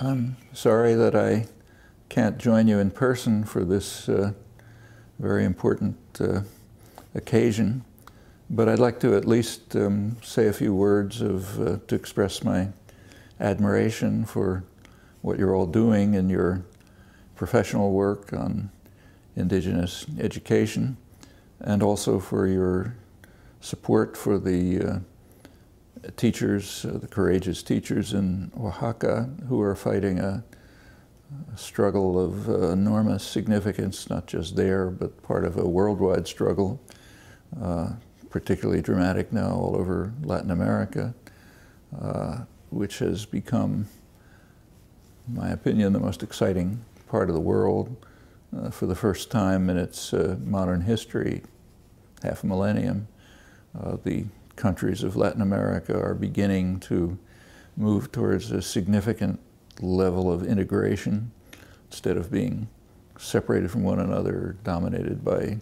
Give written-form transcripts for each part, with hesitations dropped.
I'm sorry that I can't join you in person for this very important occasion, but I'd like to at least say a few words to express my admiration for what you're all doing in your professional work on indigenous education, and also for your support for the teachers, the courageous teachers in Oaxaca, who are fighting a struggle of enormous significance, not just there, but part of a worldwide struggle, particularly dramatic now all over Latin America, which has become, in my opinion, the most exciting part of the world for the first time in its modern history, half a millennium. The countries of Latin America are beginning to move towards a significant level of integration instead of being separated from one another, dominated by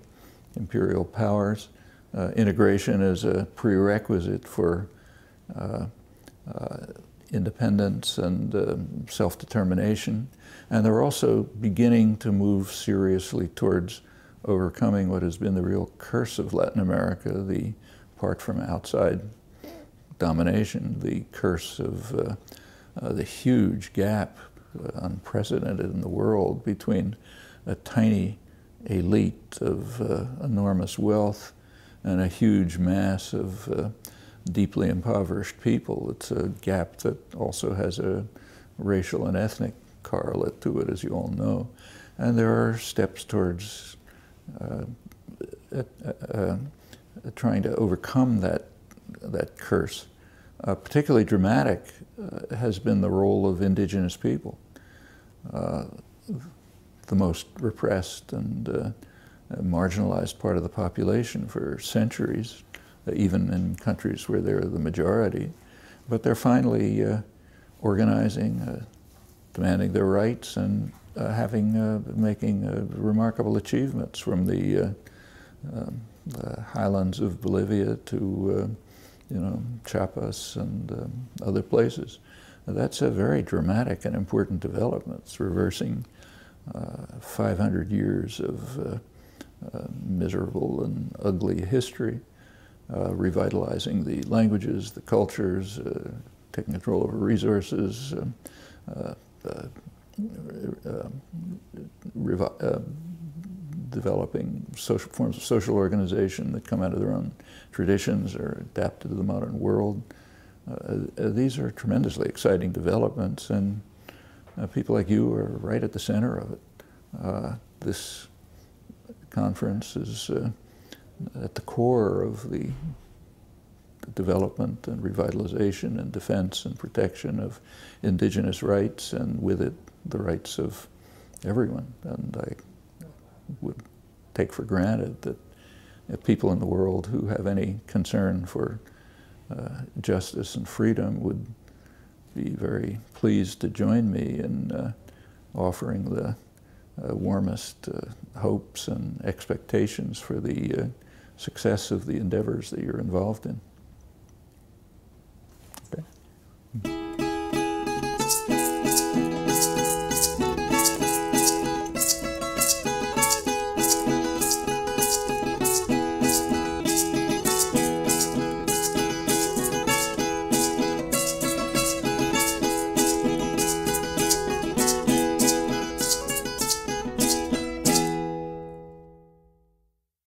imperial powers. Integration is a prerequisite for independence and self-determination. And they're also beginning to move seriously towards overcoming what has been the real curse of Latin America, the apart from outside domination, the curse of the huge gap, unprecedented in the world, between a tiny elite of enormous wealth and a huge mass of deeply impoverished people. It's a gap that also has a racial and ethnic correlate to it, as you all know. And there are steps towards trying to overcome that curse. Particularly dramatic has been the role of indigenous people, the most repressed and marginalized part of the population for centuries, even in countries where they're the majority. But they're finally organizing, demanding their rights, and making remarkable achievements, from the highlands of Bolivia to Chiapas and other places. Now, that's a very dramatic and important development. It's reversing 500 years of miserable and ugly history, revitalizing the languages, the cultures, taking control over resources, developing forms of social organization that come out of their own traditions or adapted to the modern world. These are tremendously exciting developments, and people like you are right at the center of it. This conference is at the core of the development and revitalization and defense and protection of indigenous rights, and with it, the rights of everyone. And I would take for granted that people in the world who have any concern for justice and freedom would be very pleased to join me in offering the warmest hopes and expectations for the success of the endeavors that you're involved in.